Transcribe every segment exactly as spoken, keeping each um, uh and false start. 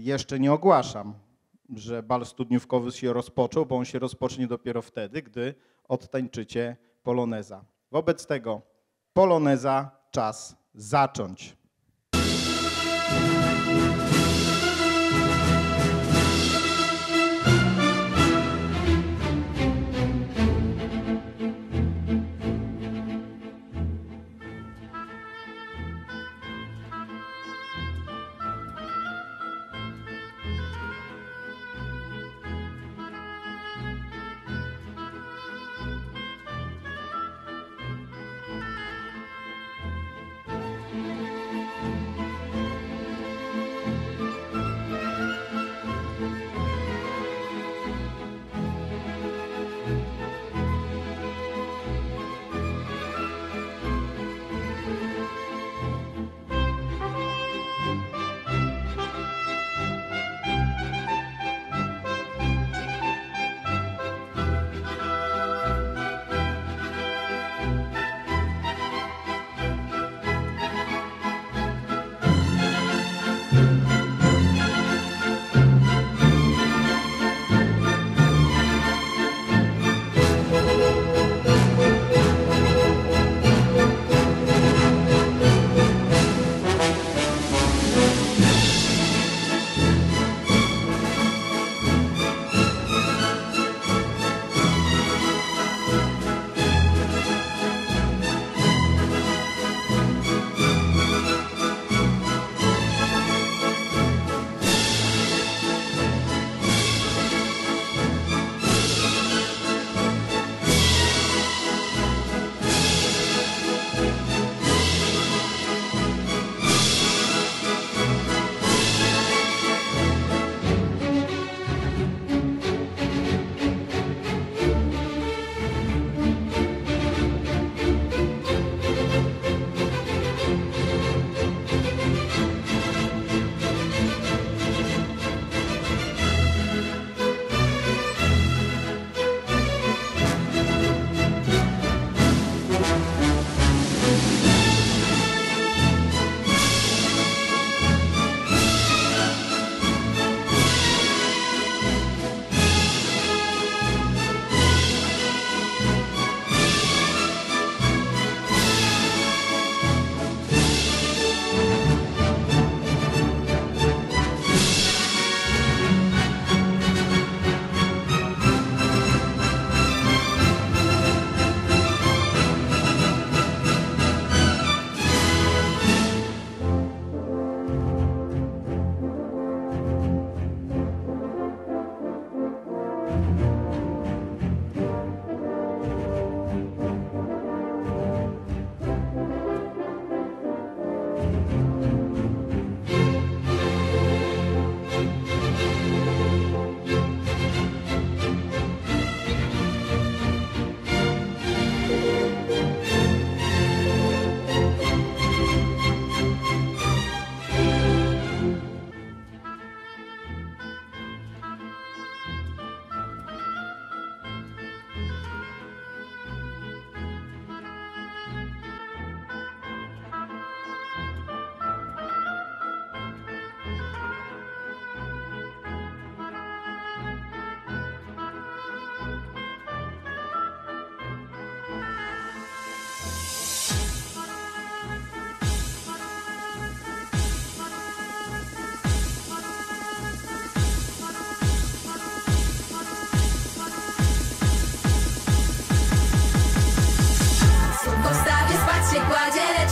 Jeszcze nie ogłaszam, że bal studniówkowy się rozpoczął, bo on się rozpocznie dopiero wtedy, gdy odtańczycie poloneza. Wobec tego poloneza czas zacząć.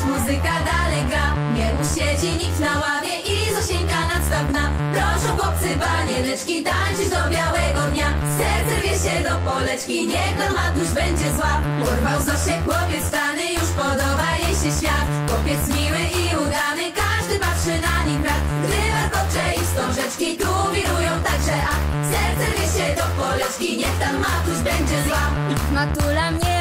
Muzyka dalej gra, nie usiedzi nikt na ławie i Zosieńka nadstawna. Proszę chłopcy, banieneczki, tańczyć do białego dnia. Serce rwie się do poleczki, niech nam Matuś będzie zła. Urwał Zosię chłopiec stany, już podoba jej się świat. Chłopiec miły i udany, każdy patrzy na nich brat. Gdy warkocze i wstążeczki, tu wirują także a. Serce rwie się do poleczki, niech tam Matuś będzie zła. Matula mnie